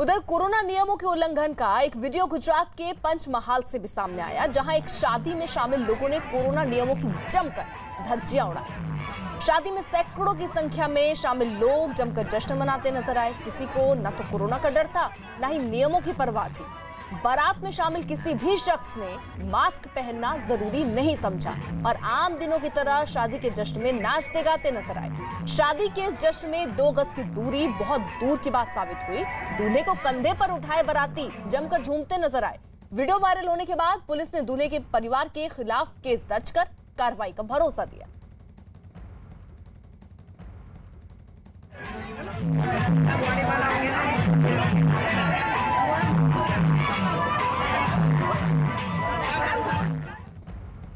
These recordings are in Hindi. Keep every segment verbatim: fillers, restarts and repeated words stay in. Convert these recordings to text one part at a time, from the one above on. उधर कोरोना नियमों के उल्लंघन का एक वीडियो गुजरात के पंचमहाल से भी सामने आया, जहां एक शादी में शामिल लोगों ने कोरोना नियमों की जमकर धज्जियां उड़ाई। शादी में सैकड़ों की संख्या में शामिल लोग जमकर जश्न मनाते नजर आए। किसी को न तो कोरोना का डर था, न ही नियमों की परवाह थी। बारात में शामिल किसी भी शख्स ने मास्क पहनना जरूरी नहीं समझा और आम दिनों की तरह शादी के जश्न में नाचते गाते नजर आए। शादी के इस जश्न में दो गज की दूरी बहुत दूर की बात साबित हुई। दूल्हे को कंधे पर उठाए बाराती जमकर झूमते नजर आए। वीडियो वायरल होने के बाद पुलिस ने दूल्हे के परिवार के खिलाफ केस दर्ज कर कार्रवाई का भरोसा दिया।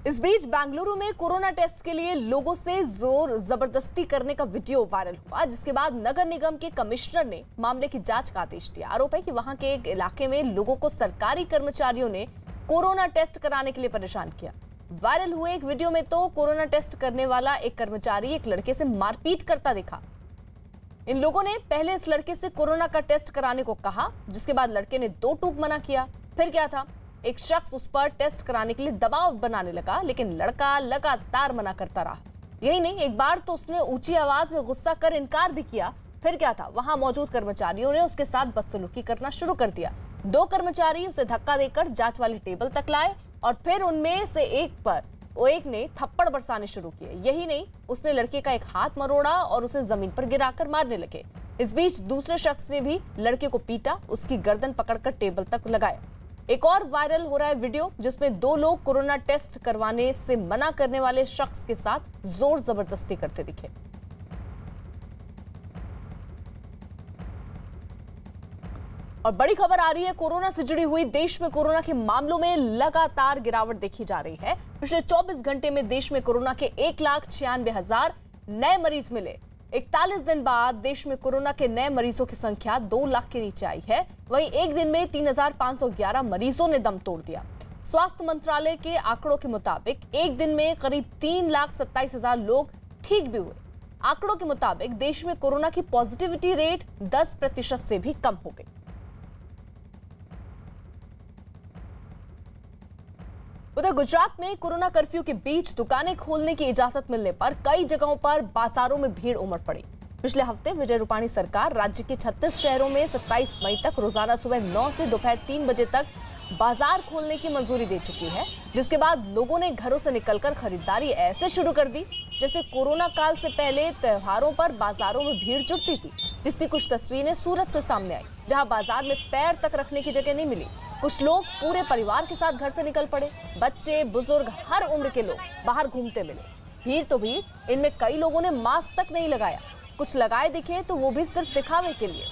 इस बीच बेंगलुरु में कोरोना टेस्ट के लिए लोगों से जोर जबरदस्ती करने का वीडियो वायरल हुआ, जिसके बाद नगर निगम के कमिश्नर ने मामले की जांच का आदेश दिया। आरोप है कि वहां के एक इलाके में लोगों को सरकारी कर्मचारियों ने कोरोना टेस्ट कराने के लिए परेशान किया। वायरल हुए एक वीडियो में तो कोरोना टेस्ट करने वाला एक कर्मचारी एक लड़के से मारपीट करता दिखा। इन लोगों ने पहले इस लड़के से कोरोना का टेस्ट कराने को कहा, जिसके बाद लड़के ने दो टूक मना किया। फिर क्या था, एक शख्स उस पर टेस्ट कराने के लिए दबाव बनाने लगा, लेकिन लड़का लगातार मना करता रहा। यही नहीं, एक बार तो उसने ऊंची आवाज में गुस्सा कर इनकार भी किया। फिर क्या था, वहां मौजूद कर्मचारियों ने उसके साथ बदसलूकी करना शुरू कर दिया। दो कर्मचारी उसे धक्का देकर जांच वाली टेबल तक लाए और फिर उनमें से एक पर वो एक ने थप्पड़ बरसाने शुरू किए। यही नहीं, उसने लड़के का एक हाथ मरोड़ा और उसे जमीन पर गिराकर मारने लगे। इस बीच दूसरे शख्स ने भी लड़के को पीटा, उसकी गर्दन पकड़कर टेबल तक लगाया। एक और वायरल हो रहा है वीडियो, जिसमें दो लोग कोरोना टेस्ट करवाने से मना करने वाले शख्स के साथ जोर जबरदस्ती करते दिखे। और बड़ी खबर आ रही है कोरोना से जुड़ी हुई। देश में कोरोना के मामलों में लगातार गिरावट देखी जा रही है। पिछले चौबीस घंटे में देश में कोरोना के एक लाख छियानवे हजार नए मरीज मिले। इकतालीस दिन बाद देश में कोरोना के नए मरीजों की संख्या दो लाख के नीचे आई है। वहीं एक दिन में तीन हजार पाँच सौ ग्यारह मरीजों ने दम तोड़ दिया। स्वास्थ्य मंत्रालय के आंकड़ों के मुताबिक एक दिन में करीब तीन लाख सत्ताईस हजार लोग ठीक भी हुए। आंकड़ों के मुताबिक देश में कोरोना की पॉजिटिविटी रेट दस प्रतिशत से भी कम हो गई। उधर गुजरात में कोरोना कर्फ्यू के बीच दुकानें खोलने की इजाजत मिलने पर कई जगहों पर बाजारों में भीड़ उमड़ पड़ी। पिछले हफ्ते विजय रूपाणी सरकार राज्य के छत्तीस शहरों में सत्ताईस मई तक रोजाना सुबह नौ से दोपहर तीन बजे तक बाजार खोलने की मंजूरी दे चुकी है, जिसके बाद लोगों ने घरों से निकलकर खरीदारी ऐसे शुरू कर दी जैसे कोरोना काल से पहले त्योहारों पर बाजारों में भीड़ जुटती थी, जिसकी कुछ तस्वीरें सूरत से सामने आई, जहां बाजार में पैर तक रखने की जगह नहीं मिली। कुछ लोग पूरे परिवार के साथ घर से निकल पड़े। बच्चे, बुजुर्ग, हर उम्र के लोग बाहर घूमते मिले। भीड़ तो भीड़, इनमें कई लोगों ने मास्क तक नहीं लगाया। कुछ लगाए दिखे तो वो भी सिर्फ दिखावे के लिए।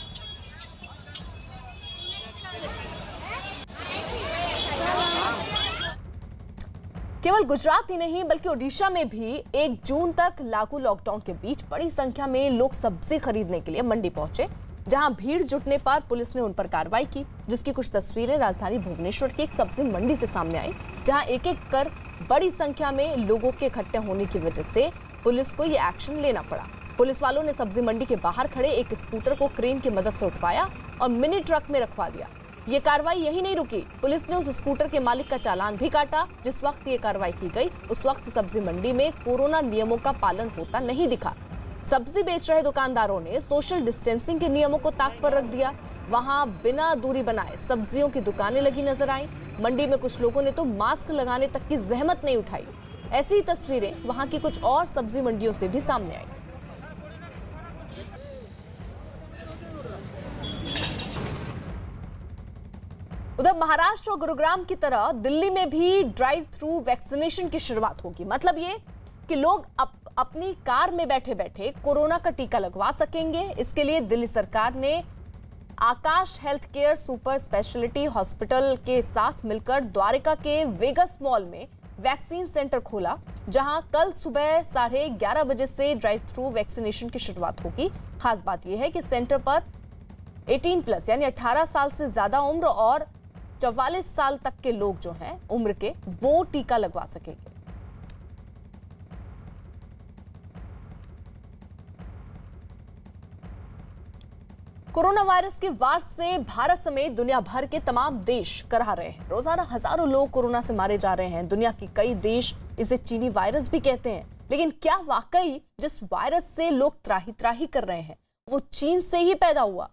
केवल गुजरात ही नहीं बल्कि ओडिशा में भी एक जून तक लागू लॉकडाउन के बीच बड़ी संख्या में लोग सब्जी खरीदने के लिए मंडी पहुंचे, जहां भीड़ जुटने पर पुलिस ने उन पर कार्रवाई की, जिसकी कुछ तस्वीरें राजधानी भुवनेश्वर की एक सब्जी मंडी से सामने आई, जहां एक एक कर बड़ी संख्या में लोगों के इकट्ठे होने की वजह से पुलिस को ये एक्शन लेना पड़ा। पुलिस वालों ने सब्जी मंडी के बाहर खड़े एक स्कूटर को क्रेन की मदद से उठवाया और मिनी ट्रक में रखवा दिया। ये कार्रवाई यही नहीं रुकी, पुलिस ने उस स्कूटर के मालिक का चालान भी काटा। जिस वक्त ये कार्रवाई की गई, उस वक्त सब्जी मंडी में कोरोना नियमों का पालन होता नहीं दिखा। सब्जी बेच रहे दुकानदारों ने सोशल डिस्टेंसिंग के नियमों को ताक पर रख दिया। वहां बिना दूरी बनाए सब्जियों की दुकानें लगी नजर आई। मंडी में कुछ लोगों ने तो मास्क लगाने तक की जहमत नहीं उठाई। ऐसी तस्वीरें वहां की कुछ और सब्जी मंडियों से भी सामने आई। उधर महाराष्ट्र और गुरुग्राम की तरह दिल्ली में भी ड्राइव थ्रू वैक्सीनेशन की शुरुआत होगी। मतलब ये कि लोग अप, अपनी कार में बैठे बैठे कोरोना का टीका लगवा सकेंगे। इसके लिए दिल्ली सरकार ने Akash health care super speciality hospital के साथ मिलकर द्वारका के वेगस मॉल में वैक्सीन सेंटर खोला, जहां कल सुबह साढ़े ग्यारह बजे से ड्राइव थ्रू वैक्सीनेशन की शुरुआत होगी। खास बात यह है कि सेंटर पर अठारह प्लस यानी अठारह साल से ज्यादा उम्र और चौवालीस साल तक के लोग जो हैं उम्र के, वो टीका लगवा सकेंगे। कोरोना वायरस के वार से भारत समेत दुनिया भर के तमाम देश कराह रहे हैं। रोजाना हजारों लोग कोरोना से मारे जा रहे हैं। दुनिया के कई देश इसे चीनी वायरस भी कहते हैं, लेकिन क्या वाकई जिस वायरस से लोग त्राही त्राही कर रहे हैं वो चीन से ही पैदा हुआ?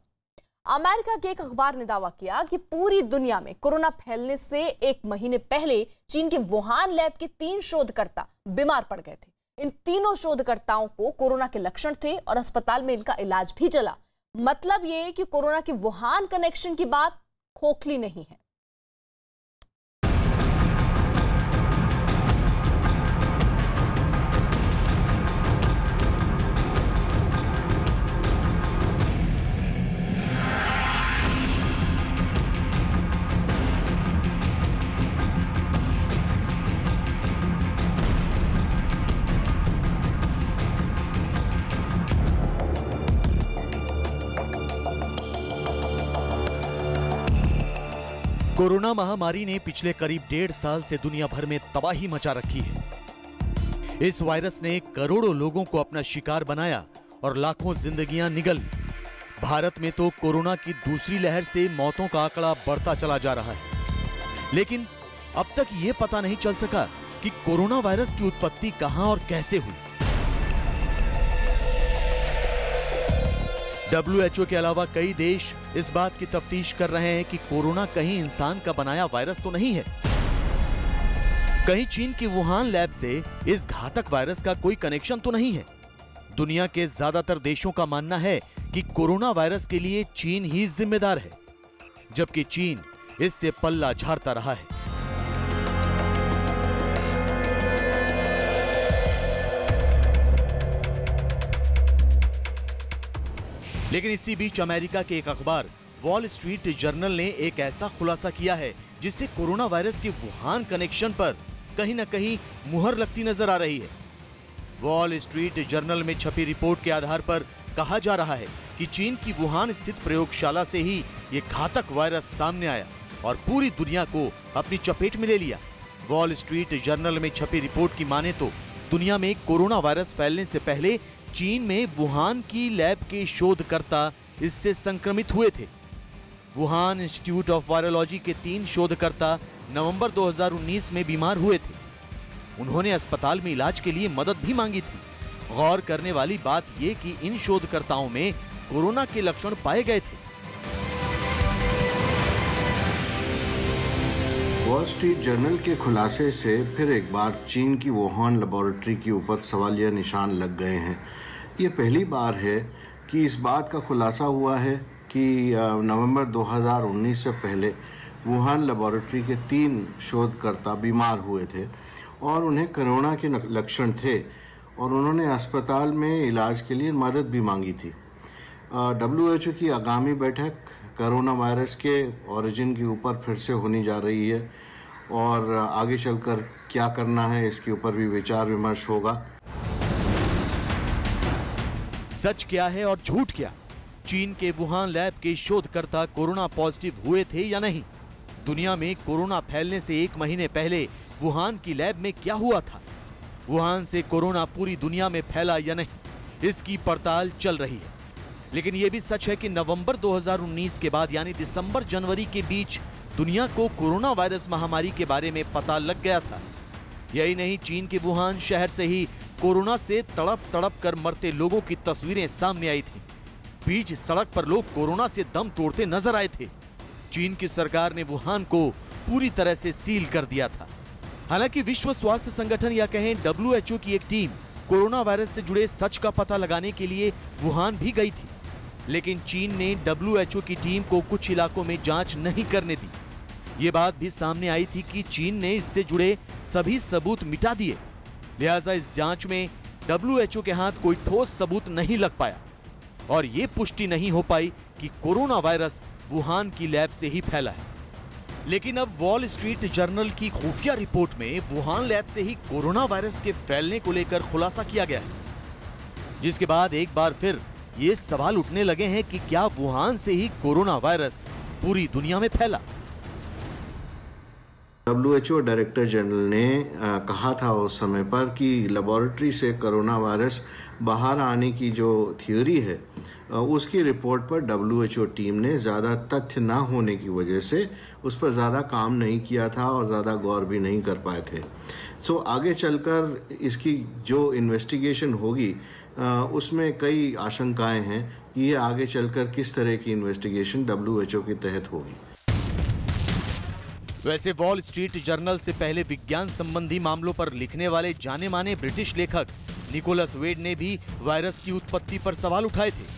अमेरिका के एक अखबार ने दावा किया कि पूरी दुनिया में कोरोना फैलने से एक महीने पहले चीन के वुहान लैब के तीन शोधकर्ता बीमार पड़ गए थे। इन तीनों शोधकर्ताओं को कोरोना के लक्षण थे और अस्पताल में इनका इलाज भी चला। मतलब ये कि कोरोना के वुहान कनेक्शन की बात खोखली नहीं है। कोरोना महामारी ने पिछले करीब डेढ़ साल से दुनिया भर में तबाही मचा रखी है। इस वायरस ने करोड़ों लोगों को अपना शिकार बनाया और लाखों जिंदगियां निगल गईं। भारत में तो कोरोना की दूसरी लहर से मौतों का आंकड़ा बढ़ता चला जा रहा है, लेकिन अब तक ये पता नहीं चल सका कि कोरोना वायरस की उत्पत्ति कहां और कैसे हुई। डब्ल्यू एच ओ के अलावा कई देश इस बात की तफ्तीश कर रहे हैं कि कोरोना कहीं इंसान का बनाया वायरस तो नहीं है। कहीं चीन की वुहान लैब से इस घातक वायरस का कोई कनेक्शन तो नहीं है। दुनिया के ज्यादातर देशों का मानना है कि कोरोना वायरस के लिए चीन ही जिम्मेदार है, जबकि चीन इससे पल्ला झाड़ता रहा है। लेकिन इसी बीच अमेरिका के एक अखबार वॉल स्ट्रीट जर्नल ने एक ऐसा खुलासा किया है जिससे कोरोना वायरस के वुहान कनेक्शन पर कहीं न कहीं मुहर लगती नजर आ रही है। वॉल स्ट्रीट जर्नल में छपी रिपोर्ट के आधार पर कहा जा रहा है कि चीन की वुहान स्थित प्रयोगशाला से ही ये घातक वायरस सामने आया और पूरी दुनिया को अपनी चपेट में ले लिया। वॉल स्ट्रीट जर्नल में छपी रिपोर्ट की माने तो दुनिया में कोरोना वायरस फैलने से पहले चीन में वुहान की लैब के शोधकर्ता इससे संक्रमित हुए थे। वुहान इंस्टीट्यूट ऑफ वायरोलॉजी के तीन शोधकर्ता नवंबर दो हज़ार उन्नीस में बीमार हुए थे। उन्होंने अस्पताल में इलाज के लिए मदद भी मांगी थी। गौर करने वाली बात ये कि इन शोधकर्ताओं में कोरोना के लक्षण पाए गए थे। वॉल स्ट्रीट जर्नल के खुलासे से फिर एक बार चीन की वुहान लेबोरेटरी के ऊपर सवालिया निशान लग गए हैं। ये पहली बार है कि इस बात का खुलासा हुआ है कि नवंबर दो हज़ार उन्नीस से पहले वुहान लेबोरेटरी के तीन शोधकर्ता बीमार हुए थे और उन्हें कोरोना के लक्षण थे और उन्होंने अस्पताल में इलाज के लिए मदद भी मांगी थी। डब्ल्यू एच ओ की आगामी बैठक कोरोना वायरस के ओरिजिन के ऊपर फिर से होनी जा रही है और आगे चलकर क्या करना है इसके ऊपर भी विचार विमर्श होगा। सच क्या है और झूठ क्या? चीन के वुहान लैब के शोधकर्ता कोरोना पॉजिटिव हुए थे या नहीं? दुनिया में कोरोना फैलने से एक महीने पहले वुहान की लैब में क्या हुआ था? वुहान से कोरोना पूरी दुनिया में फैला या नहीं, इसकी पड़ताल चल रही है। लेकिन यह भी सच है कि नवंबर दो हज़ार उन्नीस के बाद यानी दिसंबर जनवरी के बीच दुनिया को कोरोना वायरस महामारी के बारे में पता लग गया था। यही नहीं, चीन के वुहान शहर से ही कोरोना से तड़प तड़प कर मरते लोगों की तस्वीरें सामने आई थी। बीच सड़क पर लोग कोरोना से दम तोड़ते नजर आए थे। चीन की सरकार ने वुहान को पूरी तरह से सील कर दिया था। हालांकि विश्व स्वास्थ्य संगठन या कहें डब्ल्यू एच ओ की एक टीम कोरोना वायरस से जुड़े सच का पता लगाने के लिए वुहान भी गई थी, लेकिन चीन ने डब्ल्यू एच ओ की टीम को कुछ इलाकों में जांच नहीं करने दी। ये बात भी सामने आई थी कि चीन ने इससे जुड़े सभी सबूत मिटा दिए, लिहाजा इस जांच में डब्ल्यू एच ओ के हाथ कोई ठोस सबूत नहीं लग पाया और ये पुष्टि नहीं हो पाई कि कोरोना वायरस वुहान की लैब से ही फैला है। लेकिन अब वॉल स्ट्रीट जर्नल की खुफिया रिपोर्ट में वुहान लैब से ही कोरोना वायरस के फैलने को लेकर खुलासा किया गया है, जिसके बाद एक बार फिर ये सवाल उठने लगे हैं कि क्या वुहान से ही कोरोना वायरस पूरी दुनिया में फैला? W H O director general ने आ, कहा था उस समय पर कि लेबोरेटरी से कोरोना वायरस बाहर आने की जो थ्योरी है उसकी रिपोर्ट पर डब्ल्यू एच ओ टीम ने ज़्यादा तथ्य ना होने की वजह से उस पर ज़्यादा काम नहीं किया था और ज़्यादा गौर भी नहीं कर पाए थे। सो आगे चलकर इसकी जो इन्वेस्टिगेशन होगी उसमें कई आशंकाएं हैं कि ये आगे चलकर किस तरह की इन्वेस्टिगेशन डब्ल्यू एच ओ के तहत होगी। वैसे वॉल स्ट्रीट जर्नल से पहले विज्ञान संबंधी मामलों पर लिखने वाले जाने माने ब्रिटिश लेखक निकोलस वेड ने भी वायरस की उत्पत्ति पर सवाल उठाए थे।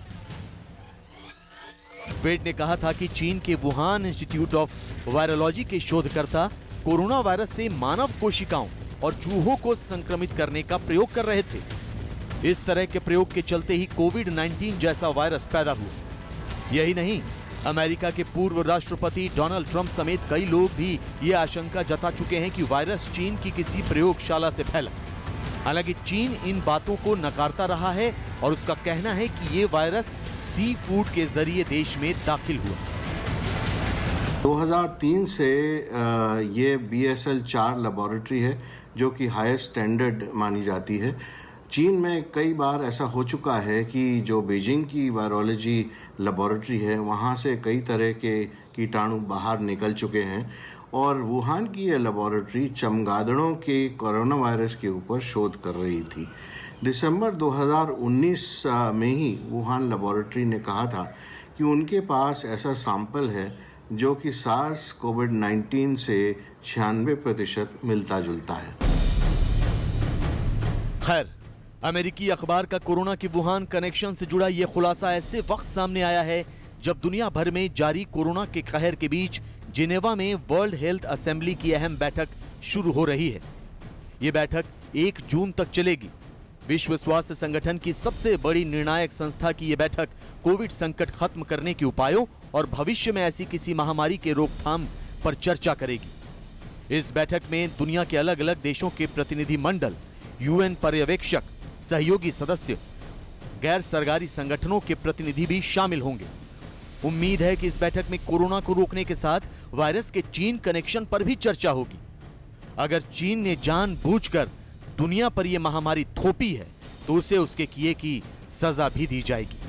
वेड ने कहा था कि चीन के वुहान इंस्टीट्यूट ऑफ वायरोलॉजी के शोधकर्ता कोरोना वायरस से मानव कोशिकाओं और चूहों को संक्रमित करने का प्रयोग कर रहे थे। इस तरह के प्रयोग के चलते ही कोविड नाइनटीन जैसा वायरस पैदा हुआ। यही नहीं, अमेरिका के पूर्व राष्ट्रपति डोनाल्ड ट्रम्प समेत कई लोग भी ये आशंका जता चुके हैं कि वायरस चीन की किसी प्रयोगशाला से फैला। हालांकि चीन इन बातों को नकारता रहा है और उसका कहना है कि ये वायरस सी फूड के जरिए देश में दाखिल हुआ। दो हज़ार तीन से ये B S L four laboratory है जो कि हाईएस्ट स्टैंडर्ड मानी जाती है। चीन में कई बार ऐसा हो चुका है कि जो बीजिंग की वायरोलॉजी लेबोरेटरी है वहाँ से कई तरह के कीटाणु बाहर निकल चुके हैं और वुहान की यह लेबोरेटरी चमगादड़ों के कोरोना वायरस के ऊपर शोध कर रही थी। दिसंबर दो हज़ार उन्नीस में ही वुहान लेबोरेटरी ने कहा था कि उनके पास ऐसा सैंपल है जो कि सार्स कोविड नाइनटीन से छियानवे प्रतिशत मिलता जुलता है। खैर, अमेरिकी अखबार का कोरोना के वुहान कनेक्शन से जुड़ा यह खुलासा ऐसे वक्त सामने आया है जब दुनिया भर में जारी कोरोना के कहर के बीच जिनेवा में वर्ल्ड हेल्थ असेंबली की अहम बैठक शुरू हो रही है। ये बैठक एक जून तक चलेगी। विश्व स्वास्थ्य संगठन की सबसे बड़ी निर्णायक संस्था की यह बैठक कोविड संकट खत्म करने के उपायों और भविष्य में ऐसी किसी महामारी के रोकथाम पर चर्चा करेगी। इस बैठक में दुनिया के अलग अलग देशों के प्रतिनिधिमंडल, यू एन पर्यवेक्षक, सहयोगी सदस्य, गैर सरकारी संगठनों के प्रतिनिधि भी शामिल होंगे। उम्मीद है कि इस बैठक में कोरोना को रोकने के साथ वायरस के चीन कनेक्शन पर भी चर्चा होगी। अगर चीन ने जानबूझकर दुनिया पर यह महामारी थोपी है तो उसे उसके किए की सजा भी दी जाएगी।